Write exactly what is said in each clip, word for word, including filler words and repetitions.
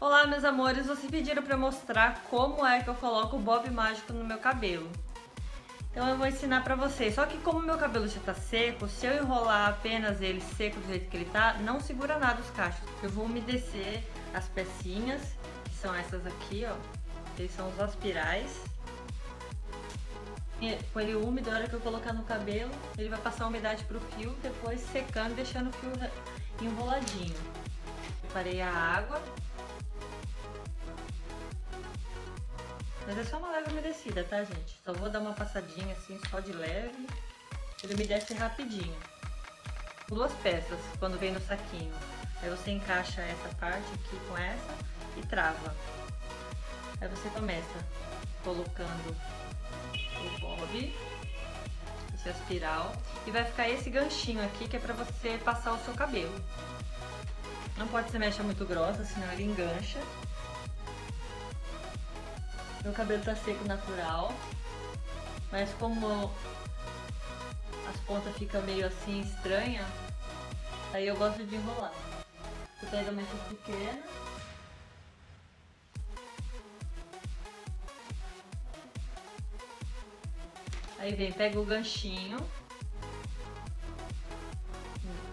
Olá, meus amores, vocês pediram para mostrar como é que eu coloco o Bob Mágico no meu cabelo. Então eu vou ensinar para vocês, só que como meu cabelo já tá seco, se eu enrolar apenas ele seco do jeito que ele tá, não segura nada os cachos. Eu vou umedecer as pecinhas, que são essas aqui, ó, que são os aspirais. Com ele úmido, a hora que eu colocar no cabelo, ele vai passar a umidade pro fio, depois secando, deixando o fio enroladinho. Preparei a água. Mas é só uma leve umedecida, tá, gente? Só vou dar uma passadinha assim, só de leve. Ele umedece rapidinho. Duas peças, quando vem no saquinho. Aí você encaixa essa parte aqui com essa e trava. Aí você começa colocando o bob, esse aspiral. E vai ficar esse ganchinho aqui, que é pra você passar o seu cabelo. Não pode ser mecha muito grossa, senão ele engancha. Meu cabelo tá seco natural, mas como as pontas ficam meio assim estranha, aí eu gosto de enrolar. Eu pego uma mecha pequena. Aí vem, pega o ganchinho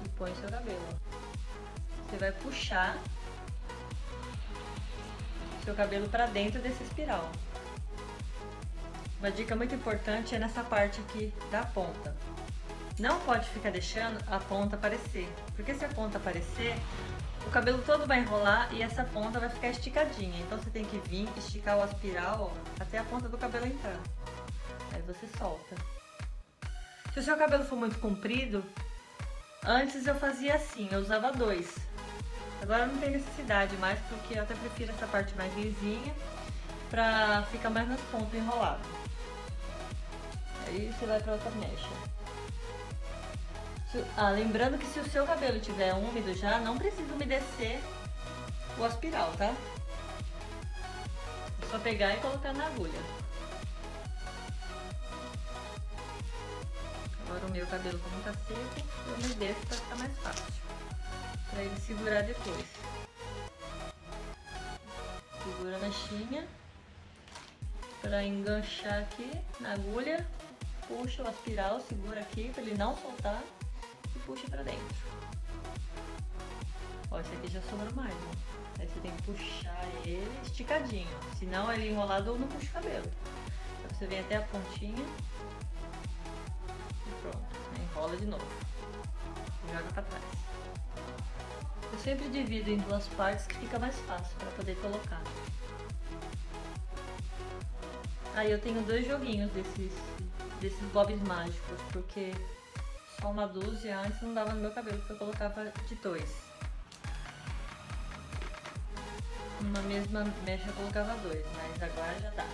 e põe seu cabelo. Você vai puxar seu cabelo para dentro desse espiral. Uma dica muito importante é nessa parte aqui da ponta. Não pode ficar deixando a ponta aparecer, porque se a ponta aparecer, o cabelo todo vai enrolar e essa ponta vai ficar esticadinha. Então você tem que vir esticar o aspiral, ó, até a ponta do cabelo entrar. Aí você solta. Se o seu cabelo for muito comprido, antes eu fazia assim, eu usava dois. Agora não tem necessidade mais, porque eu até prefiro essa parte mais lisinha, pra ficar mais nas pontas enrolado. Aí você vai pra outra mecha. Ah, lembrando que se o seu cabelo estiver úmido já, não precisa umedecer o aspiral, tá? É só pegar e colocar na agulha. Agora o meu cabelo, como tá seco, eu umedeço pra ficar mais fácil. Pra ele segurar depois. Segura a mechinha pra enganchar aqui na agulha. Puxa o aspiral, segura aqui pra ele não soltar e puxa pra dentro. Ó, esse aqui já sobrou mais, ó. Aí você tem que puxar ele esticadinho, senão ele enrolado não puxa o cabelo. Então você vem até a pontinha e pronto, enrola de novo e joga pra trás. Eu sempre divido em duas partes que fica mais fácil para poder colocar. Aí eu tenho dois joguinhos desses, desses bobs mágicos, porque só uma dúzia antes não dava no meu cabelo, porque eu colocava de dois. Uma mesma mecha eu colocava dois, mas agora já dá.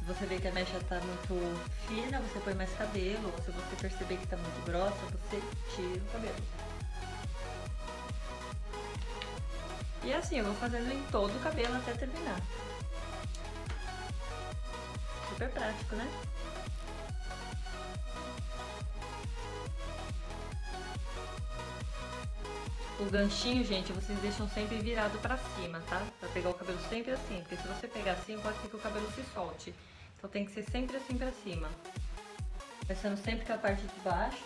Se você vê que a mecha tá muito fina, você põe mais cabelo, ou se você perceber que tá muito grossa, você tira o cabelo. E assim, eu vou fazendo em todo o cabelo até terminar. Super prático, né? O ganchinho, gente, vocês deixam sempre virado pra cima, tá? Pra pegar o cabelo sempre assim, porque se você pegar assim, pode ser que o cabelo se solte. Então tem que ser sempre assim pra cima. Começando sempre com a parte de baixo.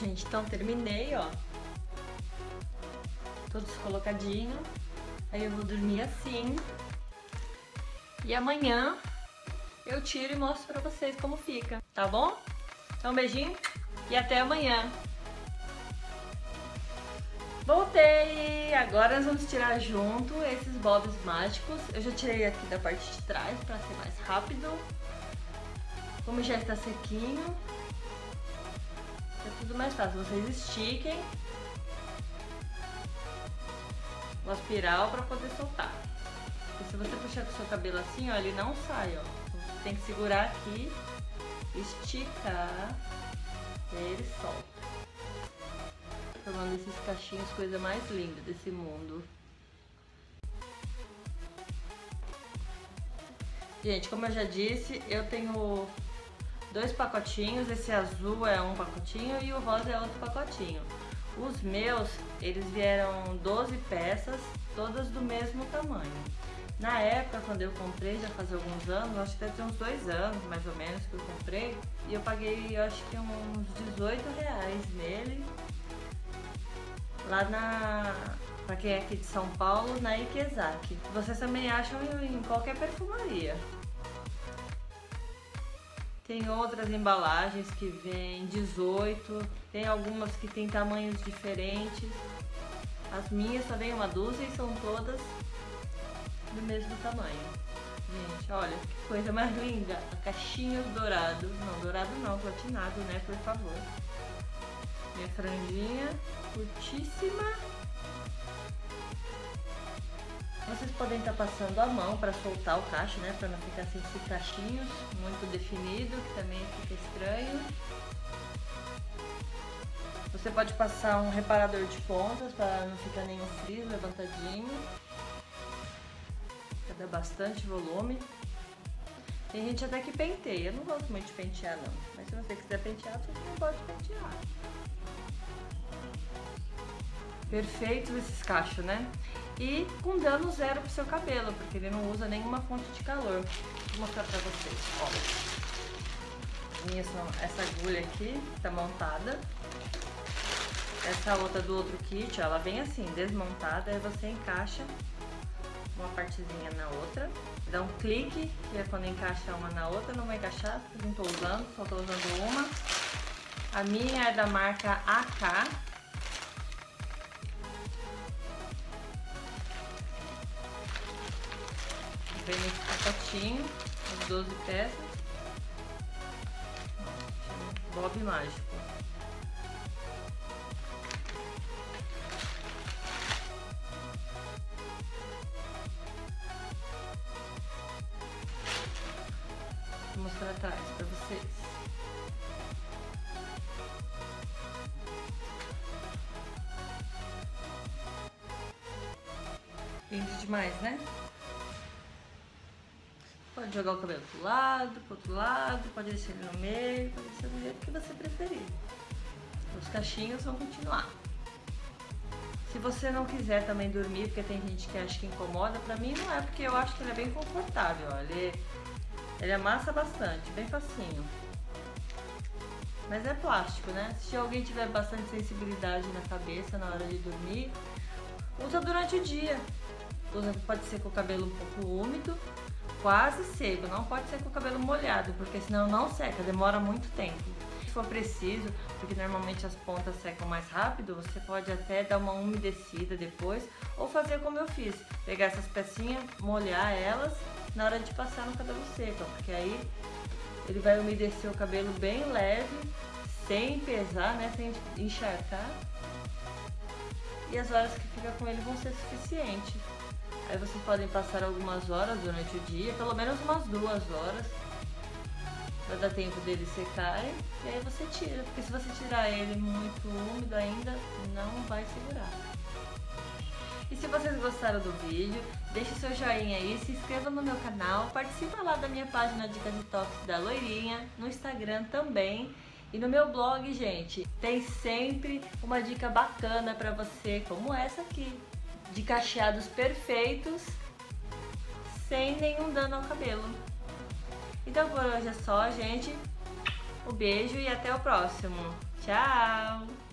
Gente, então terminei, ó, tudo colocadinho. Aí eu vou dormir assim e amanhã eu tiro e mostro pra vocês como fica, tá bom? Então um beijinho e até amanhã. Voltei! Agora nós vamos tirar junto esses bobs mágicos. Eu já tirei aqui da parte de trás pra ser mais rápido. Como já está sequinho, é tudo mais fácil, vocês estiquem o aspiral para poder soltar. E se você puxar com o seu cabelo assim, ó, ele não sai, ó. Você tem que segurar aqui, esticar, e aí ele solta. Formando esses cachinhos, coisa mais linda desse mundo. Gente, como eu já disse, eu tenho dois pacotinhos. Esse azul é um pacotinho e o rosa é outro pacotinho. Os meus, eles vieram doze peças, todas do mesmo tamanho. Na época, quando eu comprei, já faz alguns anos, acho que deve ter uns dois anos, mais ou menos, que eu comprei. E eu paguei, eu acho que uns dezoito reais nele. Lá na... pra quem é aqui de São Paulo, na Ikezaki. Vocês também acham em qualquer perfumaria. Tem outras embalagens que vem dezoito, tem algumas que tem tamanhos diferentes. As minhas só vem uma dúzia e são todas do mesmo tamanho. Gente, olha que coisa mais linda! A caixinha dourado, não dourado não, platinado, né? Por favor. Minha franjinha curtíssima. Vocês podem estar passando a mão para soltar o cacho, né? Para não ficar sem esses cachinhos muito definido, que também fica estranho. Você pode passar um reparador de pontas para não ficar nenhum frizz, levantadinho. Pra dar bastante volume. Tem gente até que penteia. Eu não gosto muito de pentear, não. Mas se você quiser pentear, você não pode pentear. Perfeitos esses cachos, né? E com dano zero pro seu cabelo, porque ele não usa nenhuma fonte de calor. Vou mostrar pra vocês, ó. Minha, essa agulha aqui tá montada. Essa outra do outro kit, ó, ela vem assim, desmontada. Aí você encaixa uma partezinha na outra. Dá um clique, e é quando encaixa uma na outra. Não vai encaixar, porque não tô usando, só tô usando uma. A minha é da marca A K. Vem nesse pacotinho, as doze peças. Bob Mágico. Vou mostrar atrás pra vocês. Lindo demais, né? Pode jogar o cabelo pro lado, pro outro lado, pode deixar ele no meio, pode deixar do jeito que você preferir. Os cachinhos vão continuar. Se você não quiser também dormir, porque tem gente que acha que incomoda, pra mim não é, porque eu acho que ele é bem confortável, ó. Ele, ele amassa bastante, bem facinho. Mas é plástico, né? Se alguém tiver bastante sensibilidade na cabeça na hora de dormir, usa durante o dia. Usa, pode ser com o cabelo um pouco úmido, quase seco, não pode ser com o cabelo molhado, porque senão não seca, demora muito tempo. Se for preciso, porque normalmente as pontas secam mais rápido, você pode até dar uma umedecida depois, ou fazer como eu fiz, pegar essas pecinhas, molhar elas na hora de passar no cabelo seco, porque aí ele vai umedecer o cabelo bem leve, sem pesar, né, sem encharcar, e as horas que fica com ele vão ser suficientes. Aí vocês podem passar algumas horas durante o dia, pelo menos umas duas horas, para dar tempo dele secarem, e aí você tira, porque se você tirar ele muito úmido ainda, não vai segurar. E se vocês gostaram do vídeo, deixe seu joinha aí, se inscreva no meu canal, participa lá da minha página Dicas e Toques da Loirinha, no Instagram também. E no meu blog, gente, tem sempre uma dica bacana para você, como essa aqui, de cacheados perfeitos, sem nenhum dano ao cabelo. Então por hoje é só, gente. Um beijo e até o próximo. Tchau!